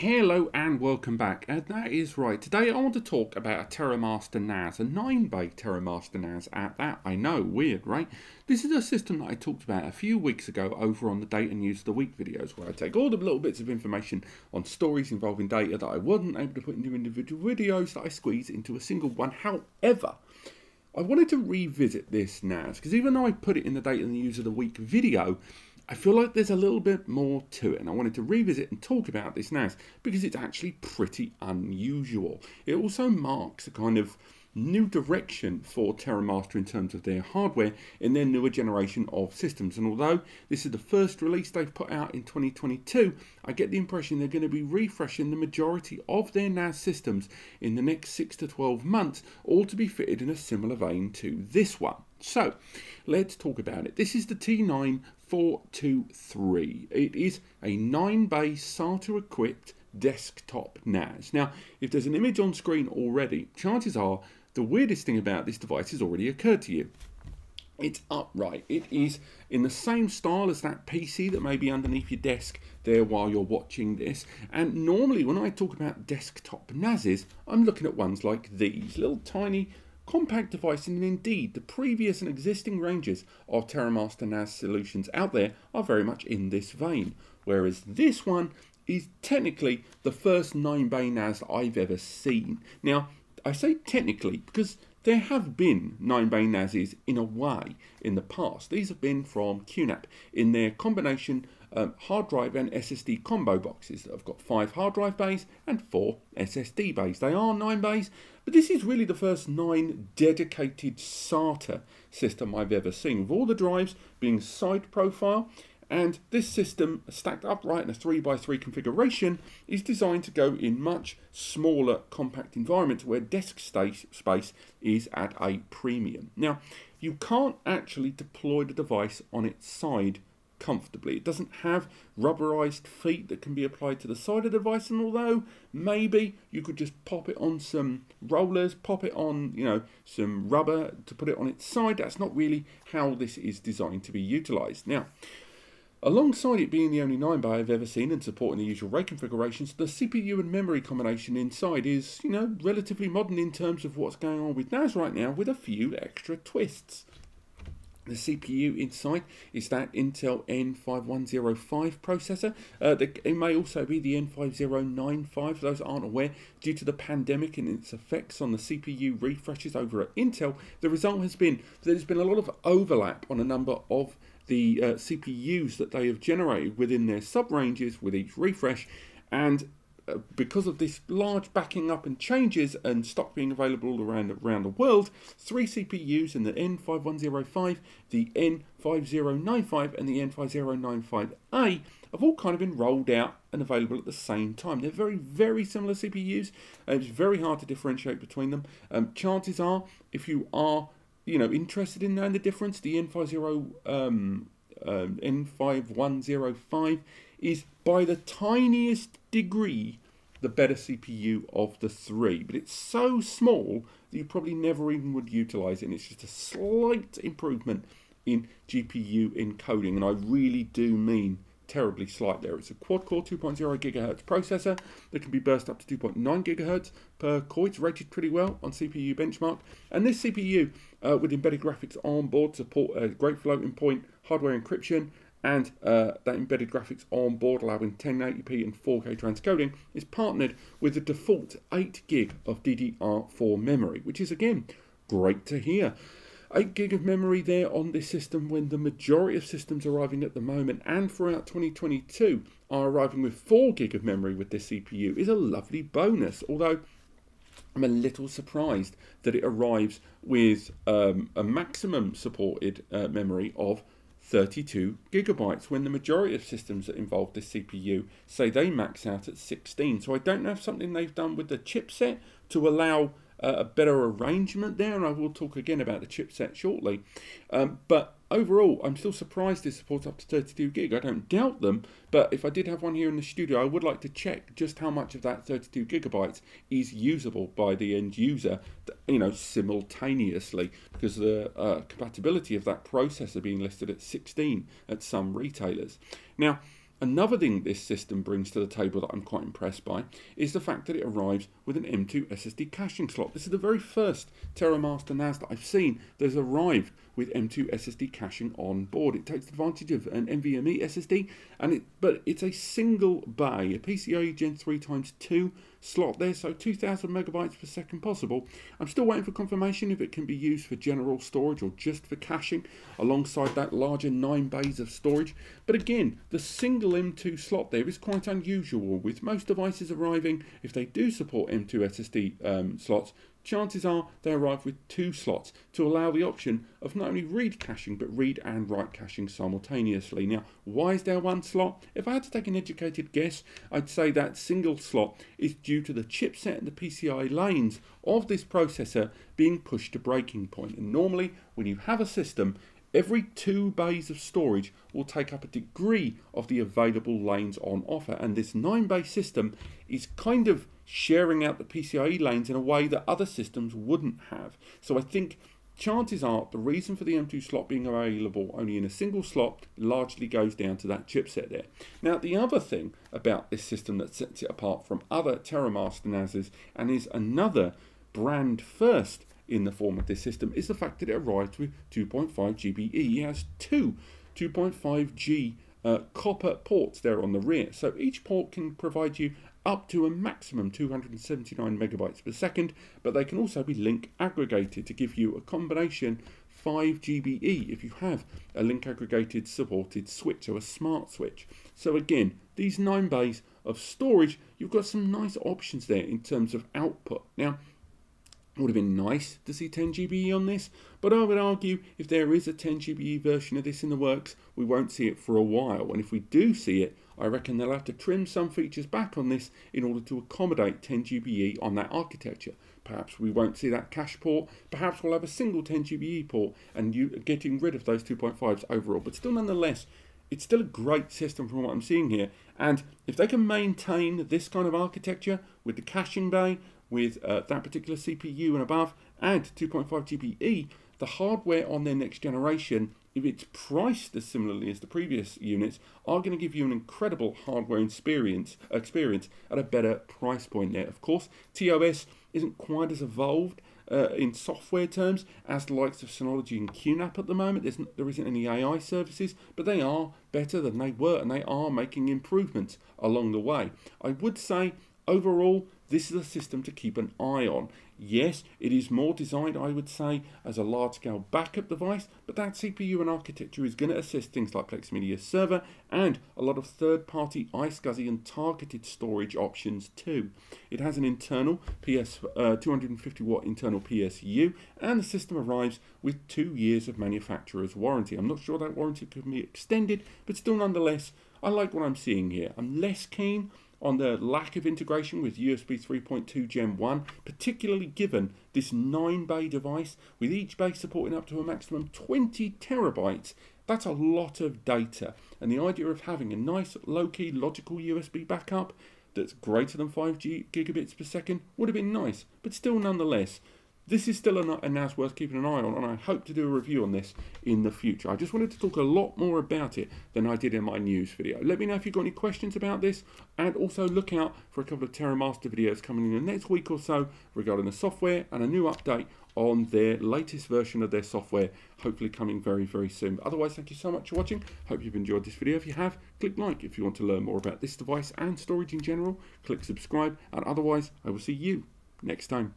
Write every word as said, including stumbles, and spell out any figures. Hello and welcome back, and that is right. Today I want to talk about a TerraMaster N A S, a nine bay TerraMaster N A S at that. I know, weird, right? This is a system that I talked about a few weeks ago over on the Data News of the Week videos, where I take all the little bits of information on stories involving data that I wasn't able to put into individual videos that I squeeze into a single one. However, I wanted to revisit this N A S, because even though I put it in the Data News of the Week video, I feel like there's a little bit more to it, and I wanted to revisit and talk about this N A S because it's actually pretty unusual. It also marks a kind of new direction for TerraMaster in terms of their hardware in their newer generation of systems, and although this is the first release they've put out in twenty twenty-two, I get the impression they're going to be refreshing the majority of their N A S systems in the next six to twelve months, all to be fitted in a similar vein to this one. So let's talk about it. This is the T nine four two three. It is a nine bay SATA equipped desktop N A S. Now, if there's an image on screen already, chances are the weirdest thing about this device has already occurred to you. It's upright. It is in the same style as that P C that may be underneath your desk there while you're watching this. And normally when I talk about desktop N A Ses, I'm looking at ones like these, little tiny compact device, and indeed the previous and existing ranges of TerraMaster N A S solutions out there are very much in this vein, whereas this one is technically the first nine bay N A S that I've ever seen. Now, I say technically because there have been nine bay N A Ses in a way in the past. These have been from Q NAP in their combination um, hard drive and S S D combo boxes that have got five hard drive bays and four S S D bays. They are nine bays, but this is really the first nine dedicated SATA system I've ever seen, with all the drives being side profile. And this system, stacked upright in a three by three configuration, is designed to go in much smaller compact environments where desk space is at a premium. Now, you can't actually deploy the device on its side comfortably. It doesn't have rubberized feet that can be applied to the side of the device, and although maybe you could just pop it on some rollers, pop it on, you know, some rubber to put it on its side, that's not really how this is designed to be utilized. Now, alongside it being the only nine bay I've ever seen and supporting the usual RAID configurations, the C P U and memory combination inside is, you know, relatively modern in terms of what's going on with N A S right now, with a few extra twists. The C P U inside is that Intel N five one zero five processor. Uh, the, it may also be the N five zero nine five, for those that aren't aware. Due to the pandemic and its effects on the C P U refreshes over at Intel, the result has been that there's been a lot of overlap on a number of the uh, C P Us that they have generated within their sub-ranges with each refresh, and uh, because of this large backing up and changes and stock being available all around, around the world, three C P Us in the N five one zero five, the N five zero nine five and the N five zero nine five A have all kind of been rolled out and available at the same time. They're very, very similar C P Us, and it's very hard to differentiate between them. Um, chances are, if you are you know, interested in knowing the difference, the N five zero, um, um, N five one zero five is by the tiniest degree the better C P U of the three, but it's so small that you probably never even would utilize it, and it's just a slight improvement in G P U encoding, and I really do mean terribly slight there. It's a quad-core two point zero gigahertz processor that can be burst up to two point nine gigahertz per core. It's rated pretty well on C P U benchmark. And this C P U uh, with embedded graphics on board support a great floating point hardware encryption, and uh, that embedded graphics on board allowing ten eighty p and four K transcoding is partnered with the default eight gig of D D R four memory, which is again great to hear. eight gig of memory there on this system, when the majority of systems arriving at the moment and throughout twenty twenty-two are arriving with four gig of memory with this C P U, is a lovely bonus, although I'm a little surprised that it arrives with um, a maximum supported uh, memory of thirty-two gigabytes, when the majority of systems that involve this C P U say they max out at sixteen. So I don't know if something they've done with the chipset to allow Uh, a better arrangement there, and I will talk again about the chipset shortly. Um, but overall, I'm still surprised this supports up to thirty-two gig. I don't doubt them, but if I did have one here in the studio, I would like to check just how much of that thirty-two gigabytes is usable by the end user, you know, simultaneously, because the uh, compatibility of that processor being listed at sixteen at some retailers. Now, Another thing this system brings to the table that I'm quite impressed by is the fact that it arrives with an M two S S D caching slot. This is the very first TerraMaster N A S that I've seen that has arrived with M two S S D caching on board. It takes advantage of an NVMe S S D, and it, but it's a single bay, a PCIe Gen three by two slot there, so two thousand megabytes per second possible. I'm still waiting for confirmation if it can be used for general storage or just for caching alongside that larger nine bays of storage. But again, the single M two slot there is quite unusual, with most devices arriving, if they do support M two S S D um, slots, chances are they arrive with two slots to allow the option of not only read caching, but read and write caching simultaneously. Now, why is there one slot? If I had to take an educated guess, I'd say that single slot is due to the chipset and the P C I lanes of this processor being pushed to breaking point. And normally, when you have a system, every two bays of storage will take up a degree of the available lanes on offer. And this nine bay system is kind of sharing out the PCIe lanes in a way that other systems wouldn't have. So I think chances are the reason for the M two slot being available only in a single slot largely goes down to that chipset there. Now, the other thing about this system that sets it apart from other TerraMaster N A Ss and is another brand first in the form of this system is the fact that it arrives with two point five G b E. It has two 2.5 G uh, copper ports there on the rear, so each port can provide you up to a maximum two hundred seventy-nine megabytes per second, but they can also be link aggregated to give you a combination five G b E if you have a link aggregated supported switch or a smart switch. So again, these nine bays of storage, you've got some nice options there in terms of output. Now, it would have been nice to see ten G b E on this, but I would argue if there is a ten G b E version of this in the works, we won't see it for a while. And if we do see it, I reckon they'll have to trim some features back on this in order to accommodate ten G b E on that architecture. Perhaps we won't see that cache port, perhaps we'll have a single ten G b E port and you getting rid of those two point fives overall. But still, nonetheless, it's still a great system from what I'm seeing here. And if they can maintain this kind of architecture with the caching bay, with uh, that particular C P U and above, and two point five G b E, the hardware on their next generation, if it's priced as similarly as the previous units, are going to give you an incredible hardware experience, experience at a better price point there. Of course, T O S isn't quite as evolved uh, in software terms as the likes of Synology and QNAP at the moment. There's, there isn't any A I services, but they are better than they were, and they are making improvements along the way. I would say, overall, this is a system to keep an eye on. Yes, it is more designed, I would say, as a large-scale backup device, but that C P U and architecture is going to assist things like Plex Media Server and a lot of third-party iSCSI and targeted storage options too. It has an internal P S, uh, two hundred fifty watt internal P S U, and the system arrives with two years of manufacturer's warranty. I'm not sure that warranty could be extended, but still, nonetheless, I like what I'm seeing here. I'm less keen on the lack of integration with U S B three point two gen one, particularly given this nine bay device, with each bay supporting up to a maximum twenty terabytes. That's a lot of data, and the idea of having a nice low-key logical U S B backup that's greater than five gigabits per second would have been nice. But still, nonetheless, this is still a N A S worth keeping an eye on, and I hope to do a review on this in the future. I just wanted to talk a lot more about it than I did in my news video. Let me know if you've got any questions about this, and also look out for a couple of TerraMaster videos coming in the next week or so regarding the software and a new update on their latest version of their software, hopefully coming very, very soon. But otherwise, thank you so much for watching. Hope you've enjoyed this video. If you have, click like if you want to learn more about this device and storage in general. Click subscribe, and otherwise, I will see you next time.